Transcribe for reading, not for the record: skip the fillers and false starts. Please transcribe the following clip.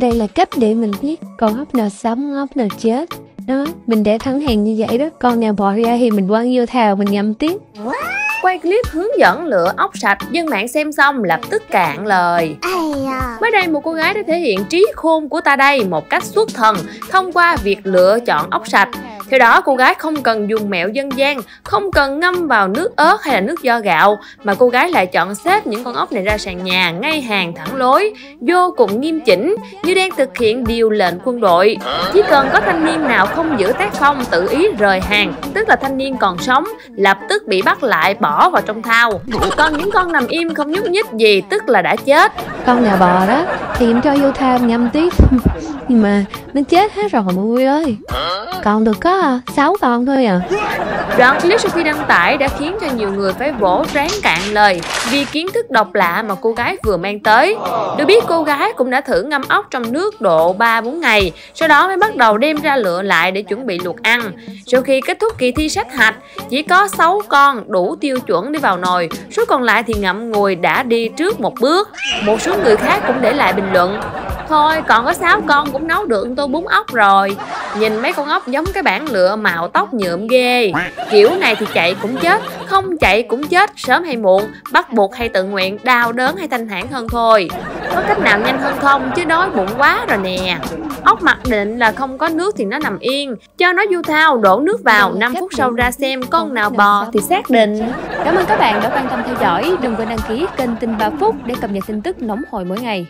Đây là cách để mình biết con ốc nào sống, ốc nào chết. Đó, mình để thẳng hàng như vậy đó. Con nào bò ra thì mình quăng vô thào, mình ngậm tiếp. Quay clip hướng dẫn lựa ốc sạch, dân mạng xem xong lập tức cạn lời. Mới đây một cô gái đã thể hiện trí khôn của ta đây một cách xuất thần thông qua việc lựa chọn ốc sạch. Theo đó, cô gái không cần dùng mẹo dân gian, không cần ngâm vào nước ớt hay là nước do gạo, mà cô gái lại chọn xếp những con ốc này ra sàn nhà ngay hàng thẳng lối, vô cùng nghiêm chỉnh, như đang thực hiện điều lệnh quân đội. Chỉ cần có thanh niên nào không giữ tác phong tự ý rời hàng, tức là thanh niên còn sống, lập tức bị bắt lại bỏ vào trong thau. Còn những con nằm im không nhúc nhích gì, tức là đã chết. Con nhà bò đó thì em cho vô thau ngâm tiếp. Nhưng mà nó chết hết rồi mọi người ơi. Còn được có 6 con thôi à. Đoạn clip sau khi đăng tải đã khiến cho nhiều người phải vỗ ráng cạn lời vì kiến thức độc lạ mà cô gái vừa mang tới. Được biết cô gái cũng đã thử ngâm ốc trong nước độ 3-4 ngày, sau đó mới bắt đầu đem ra lựa lại để chuẩn bị luộc ăn. Sau khi kết thúc kỳ thi sát hạch, chỉ có 6 con đủ tiêu chuẩn để vào nồi, số còn lại thì ngậm ngùi đã đi trước một bước. Một số người khác cũng để lại bình luận: thôi còn có 6 con cũng nấu được tô bún ốc rồi. Nhìn mấy con ốc giống cái bảng lựa màu tóc nhuộm ghê. Kiểu này thì chạy cũng chết, không chạy cũng chết, sớm hay muộn, bắt buộc hay tự nguyện, đau đớn hay thanh thản hơn thôi. Có cách nào nhanh hơn không chứ đói bụng quá rồi nè. Ốc mặc định là không có nước thì nó nằm yên, cho nó vô thau đổ nước vào, 5 phút sau ra xem con nào bò thì xác định. Cảm ơn các bạn đã quan tâm theo dõi. Đừng quên đăng ký kênh Tin 3 Phút để cập nhật tin tức nóng hồi mỗi ngày.